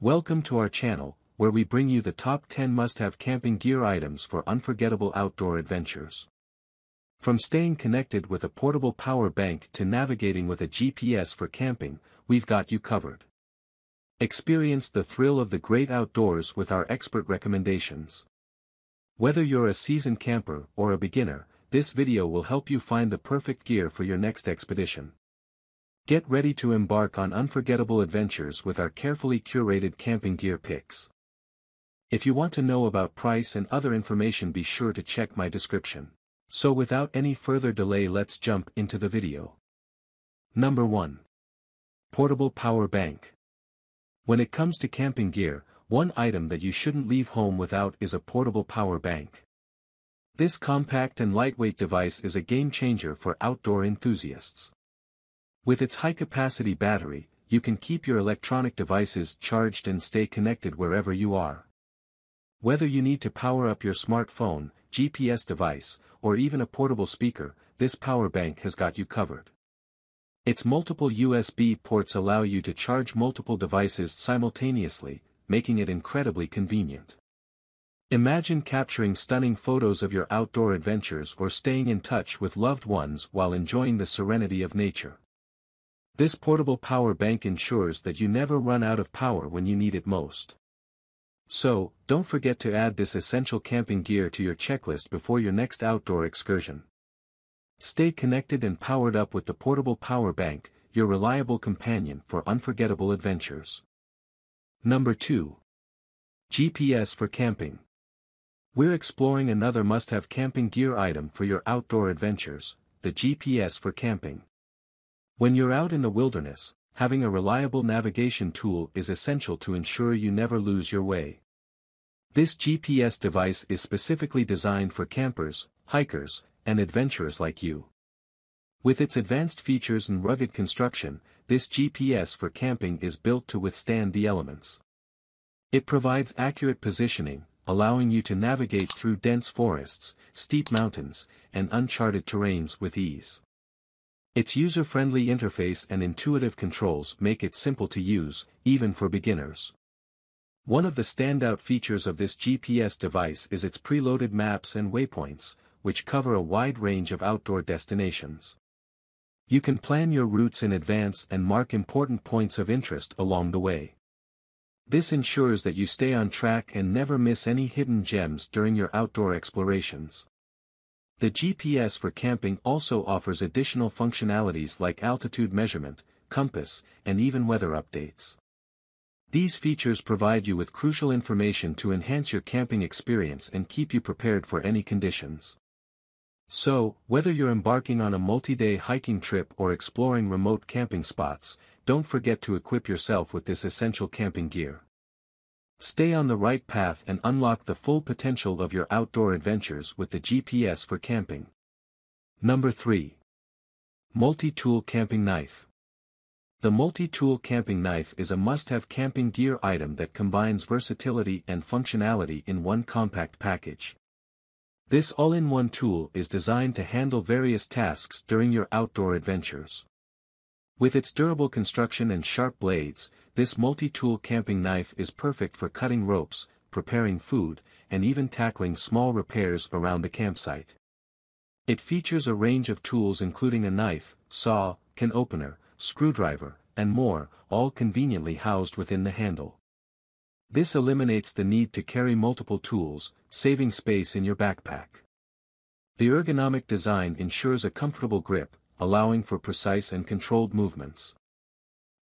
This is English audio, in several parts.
Welcome to our channel, where we bring you the top 10 must-have camping gear items for unforgettable outdoor adventures. From staying connected with a portable power bank to navigating with a GPS for camping, we've got you covered. Experience the thrill of the great outdoors with our expert recommendations. Whether you're a seasoned camper or a beginner, this video will help you find the perfect gear for your next expedition. Get ready to embark on unforgettable adventures with our carefully curated camping gear picks. If you want to know about price and other information, be sure to check my description. So without any further delay, let's jump into the video. Number 1. Portable power bank. When it comes to camping gear, one item that you shouldn't leave home without is a portable power bank. This compact and lightweight device is a game changer for outdoor enthusiasts. With its high-capacity battery, you can keep your electronic devices charged and stay connected wherever you are. Whether you need to power up your smartphone, GPS device, or even a portable speaker, this power bank has got you covered. Its multiple USB ports allow you to charge multiple devices simultaneously, making it incredibly convenient. Imagine capturing stunning photos of your outdoor adventures or staying in touch with loved ones while enjoying the serenity of nature. This portable power bank ensures that you never run out of power when you need it most. So, don't forget to add this essential camping gear to your checklist before your next outdoor excursion. Stay connected and powered up with the portable power bank, your reliable companion for unforgettable adventures. Number 2. GPS for camping. We're exploring another must-have camping gear item for your outdoor adventures, the GPS for camping. When you're out in the wilderness, having a reliable navigation tool is essential to ensure you never lose your way. This GPS device is specifically designed for campers, hikers, and adventurers like you. With its advanced features and rugged construction, this GPS for camping is built to withstand the elements. It provides accurate positioning, allowing you to navigate through dense forests, steep mountains, and uncharted terrains with ease. Its user-friendly interface and intuitive controls make it simple to use, even for beginners. One of the standout features of this GPS device is its preloaded maps and waypoints, which cover a wide range of outdoor destinations. You can plan your routes in advance and mark important points of interest along the way. This ensures that you stay on track and never miss any hidden gems during your outdoor explorations. The GPS for camping also offers additional functionalities like altitude measurement, compass, and even weather updates. These features provide you with crucial information to enhance your camping experience and keep you prepared for any conditions. So, whether you're embarking on a multi-day hiking trip or exploring remote camping spots, don't forget to equip yourself with this essential camping gear. Stay on the right path and unlock the full potential of your outdoor adventures with the GPS for camping. Number 3. Multi-tool camping knife. The multi-tool camping knife is a must-have camping gear item that combines versatility and functionality in one compact package. This all-in-one tool is designed to handle various tasks during your outdoor adventures. With its durable construction and sharp blades, this multi-tool camping knife is perfect for cutting ropes, preparing food, and even tackling small repairs around the campsite. It features a range of tools including a knife, saw, can opener, screwdriver, and more, all conveniently housed within the handle. This eliminates the need to carry multiple tools, saving space in your backpack. The ergonomic design ensures a comfortable grip, allowing for precise and controlled movements.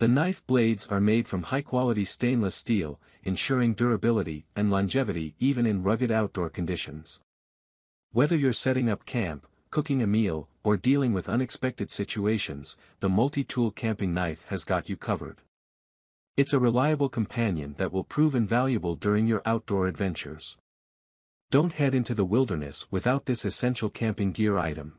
The knife blades are made from high-quality stainless steel, ensuring durability and longevity even in rugged outdoor conditions. Whether you're setting up camp, cooking a meal, or dealing with unexpected situations, the multi-tool camping knife has got you covered. It's a reliable companion that will prove invaluable during your outdoor adventures. Don't head into the wilderness without this essential camping gear item.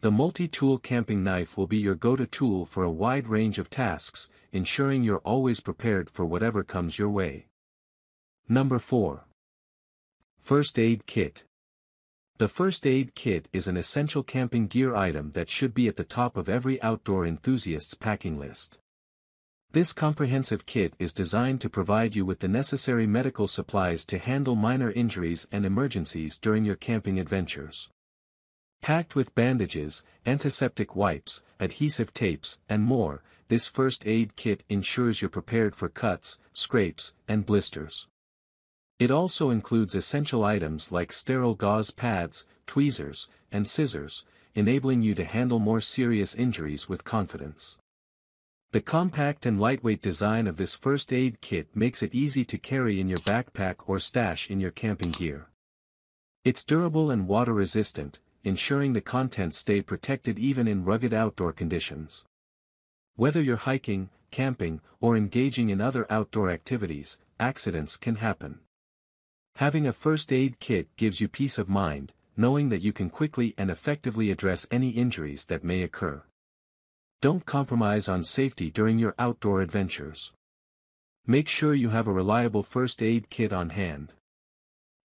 The multi-tool camping knife will be your go-to tool for a wide range of tasks, ensuring you're always prepared for whatever comes your way. Number 4. First aid kit. The first aid kit is an essential camping gear item that should be at the top of every outdoor enthusiast's packing list. This comprehensive kit is designed to provide you with the necessary medical supplies to handle minor injuries and emergencies during your camping adventures. Packed with bandages, antiseptic wipes, adhesive tapes, and more, this first aid kit ensures you're prepared for cuts, scrapes, and blisters. It also includes essential items like sterile gauze pads, tweezers, and scissors, enabling you to handle more serious injuries with confidence. The compact and lightweight design of this first aid kit makes it easy to carry in your backpack or stash in your camping gear. It's durable and water-resistant, ensuring the contents stay protected even in rugged outdoor conditions. Whether you're hiking, camping, or engaging in other outdoor activities, accidents can happen. Having a first aid kit gives you peace of mind, knowing that you can quickly and effectively address any injuries that may occur. Don't compromise on safety during your outdoor adventures. Make sure you have a reliable first aid kit on hand.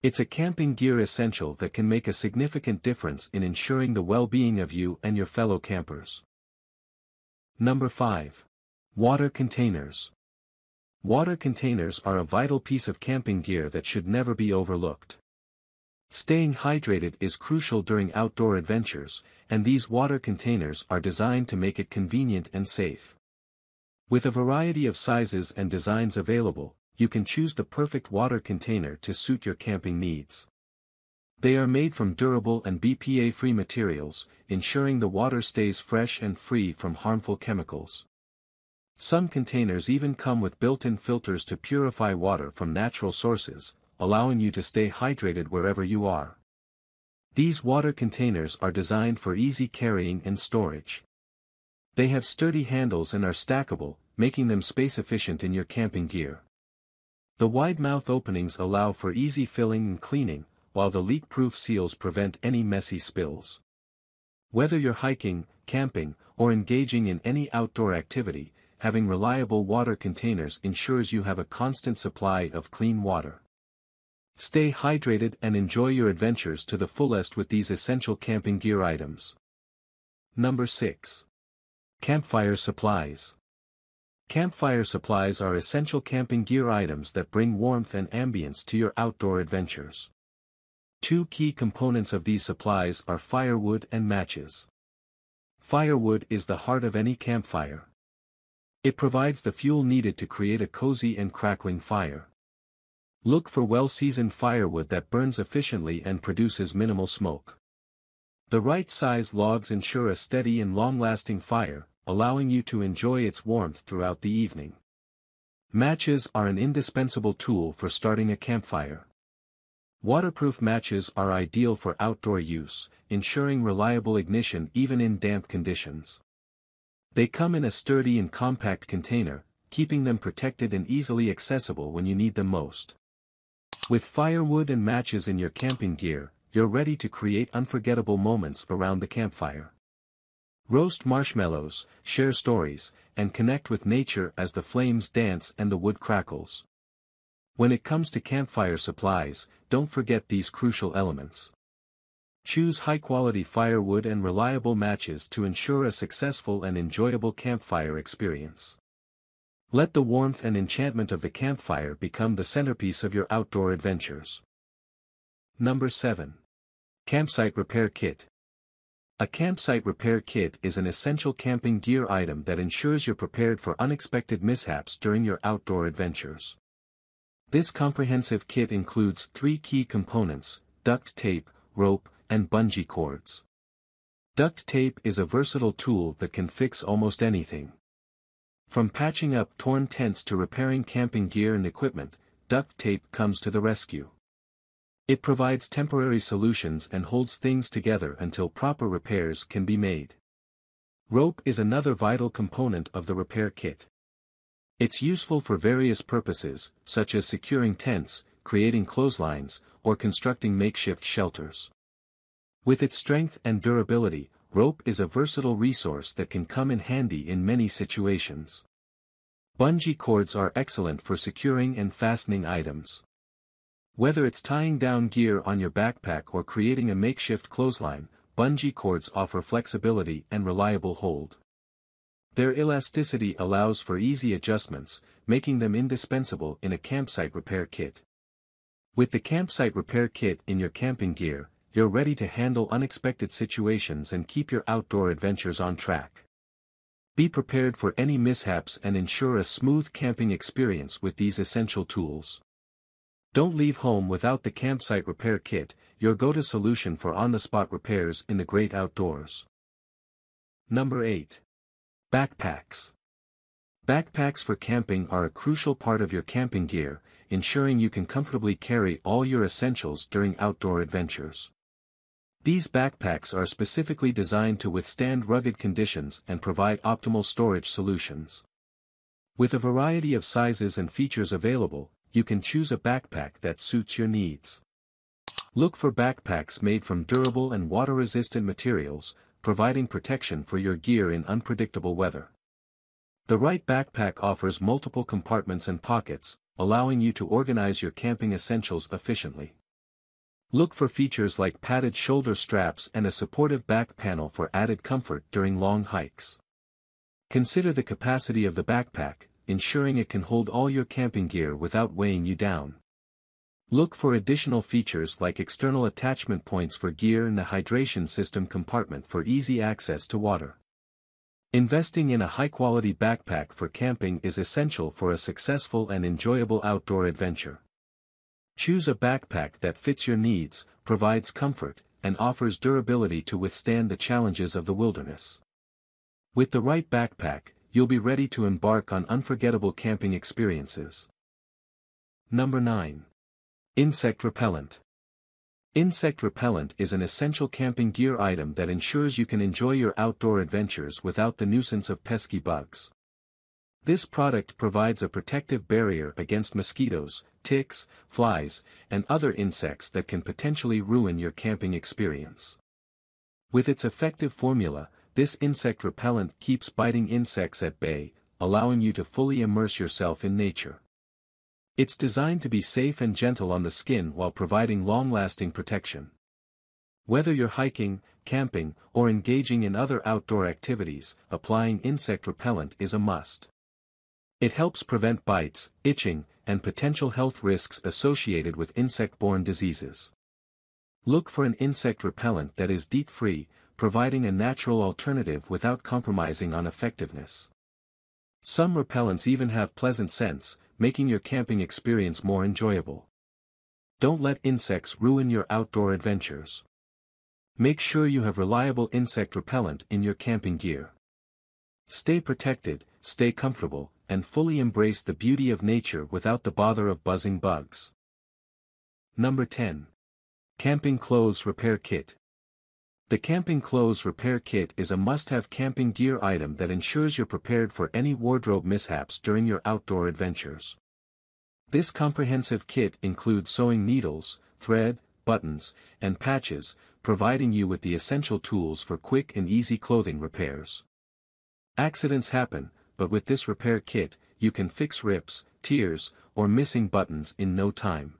It's a camping gear essential that can make a significant difference in ensuring the well-being of you and your fellow campers. Number 5. Water containers. Water containers are a vital piece of camping gear that should never be overlooked. Staying hydrated is crucial during outdoor adventures, and these water containers are designed to make it convenient and safe. With a variety of sizes and designs available, you can choose the perfect water container to suit your camping needs. They are made from durable and BPA-free materials, ensuring the water stays fresh and free from harmful chemicals. Some containers even come with built-in filters to purify water from natural sources, allowing you to stay hydrated wherever you are. These water containers are designed for easy carrying and storage. They have sturdy handles and are stackable, making them space-efficient in your camping gear. The wide mouth openings allow for easy filling and cleaning, while the leak-proof seals prevent any messy spills. Whether you're hiking, camping, or engaging in any outdoor activity, having reliable water containers ensures you have a constant supply of clean water. Stay hydrated and enjoy your adventures to the fullest with these essential camping gear items. Number 6. Campfire supplies. Campfire supplies are essential camping gear items that bring warmth and ambience to your outdoor adventures. Two key components of these supplies are firewood and matches. Firewood is the heart of any campfire. It provides the fuel needed to create a cozy and crackling fire. Look for well-seasoned firewood that burns efficiently and produces minimal smoke. The right size logs ensure a steady and long-lasting fire, allowing you to enjoy its warmth throughout the evening. Matches are an indispensable tool for starting a campfire. Waterproof matches are ideal for outdoor use, ensuring reliable ignition even in damp conditions. They come in a sturdy and compact container, keeping them protected and easily accessible when you need them most. With firewood and matches in your camping gear, you're ready to create unforgettable moments around the campfire. Roast marshmallows, share stories, and connect with nature as the flames dance and the wood crackles. When it comes to campfire supplies, don't forget these crucial elements. Choose high-quality firewood and reliable matches to ensure a successful and enjoyable campfire experience. Let the warmth and enchantment of the campfire become the centerpiece of your outdoor adventures. Number 7. Campsite repair kit. A campsite repair kit is an essential camping gear item that ensures you're prepared for unexpected mishaps during your outdoor adventures. This comprehensive kit includes three key components: duct tape, rope, and bungee cords. Duct tape is a versatile tool that can fix almost anything. From patching up torn tents to repairing camping gear and equipment, duct tape comes to the rescue. It provides temporary solutions and holds things together until proper repairs can be made. Rope is another vital component of the repair kit. It's useful for various purposes, such as securing tents, creating clotheslines, or constructing makeshift shelters. With its strength and durability, rope is a versatile resource that can come in handy in many situations. Bungee cords are excellent for securing and fastening items. Whether it's tying down gear on your backpack or creating a makeshift clothesline, bungee cords offer flexibility and reliable hold. Their elasticity allows for easy adjustments, making them indispensable in a campsite repair kit. With the campsite repair kit in your camping gear, you're ready to handle unexpected situations and keep your outdoor adventures on track. Be prepared for any mishaps and ensure a smooth camping experience with these essential tools. Don't leave home without the campsite repair kit, your go-to solution for on-the-spot repairs in the great outdoors. Number 8. Backpacks. Backpacks for camping are a crucial part of your camping gear, ensuring you can comfortably carry all your essentials during outdoor adventures. These backpacks are specifically designed to withstand rugged conditions and provide optimal storage solutions. With a variety of sizes and features available, you can choose a backpack that suits your needs. Look for backpacks made from durable and water-resistant materials, providing protection for your gear in unpredictable weather. The right backpack offers multiple compartments and pockets, allowing you to organize your camping essentials efficiently. Look for features like padded shoulder straps and a supportive back panel for added comfort during long hikes. Consider the capacity of the backpack, ensuring it can hold all your camping gear without weighing you down. Look for additional features like external attachment points for gear and the hydration system compartment for easy access to water. Investing in a high-quality backpack for camping is essential for a successful and enjoyable outdoor adventure. Choose a backpack that fits your needs, provides comfort, and offers durability to withstand the challenges of the wilderness. With the right backpack, you'll be ready to embark on unforgettable camping experiences. Number 9. Insect repellent. Insect repellent is an essential camping gear item that ensures you can enjoy your outdoor adventures without the nuisance of pesky bugs. This product provides a protective barrier against mosquitoes, ticks, flies, and other insects that can potentially ruin your camping experience. With its effective formula, this insect repellent keeps biting insects at bay, allowing you to fully immerse yourself in nature. It's designed to be safe and gentle on the skin while providing long-lasting protection. Whether you're hiking, camping, or engaging in other outdoor activities, applying insect repellent is a must. It helps prevent bites, itching, and potential health risks associated with insect-borne diseases. Look for an insect repellent that is DEET-free, providing a natural alternative without compromising on effectiveness. Some repellents even have pleasant scents, making your camping experience more enjoyable. Don't let insects ruin your outdoor adventures. Make sure you have reliable insect repellent in your camping gear. Stay protected, stay comfortable, and fully embrace the beauty of nature without the bother of buzzing bugs. Number 10. Camping Clothes Repair Kit. The Camping Clothes Repair Kit is a must-have camping gear item that ensures you're prepared for any wardrobe mishaps during your outdoor adventures. This comprehensive kit includes sewing needles, thread, buttons, and patches, providing you with the essential tools for quick and easy clothing repairs. Accidents happen, but with this repair kit, you can fix rips, tears, or missing buttons in no time.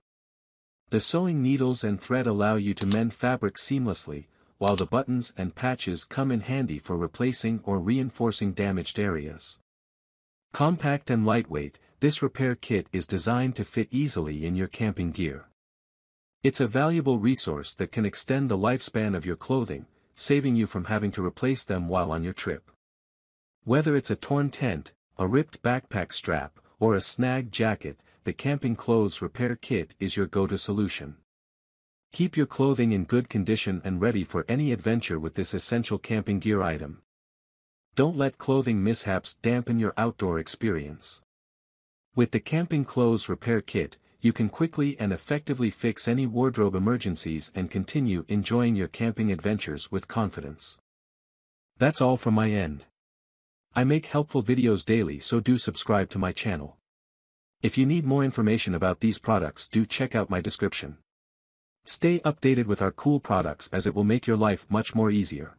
The sewing needles and thread allow you to mend fabric seamlessly, while the buttons and patches come in handy for replacing or reinforcing damaged areas. Compact and lightweight, this repair kit is designed to fit easily in your camping gear. It's a valuable resource that can extend the lifespan of your clothing, saving you from having to replace them while on your trip. Whether it's a torn tent, a ripped backpack strap, or a snagged jacket, the Camping Clothes Repair Kit is your go-to solution. Keep your clothing in good condition and ready for any adventure with this essential camping gear item. Don't let clothing mishaps dampen your outdoor experience. With the Camping Clothes Repair Kit, you can quickly and effectively fix any wardrobe emergencies and continue enjoying your camping adventures with confidence. That's all from my end. I make helpful videos daily, so do subscribe to my channel. If you need more information about these products, do check out my description. Stay updated with our cool products as it will make your life much more easier.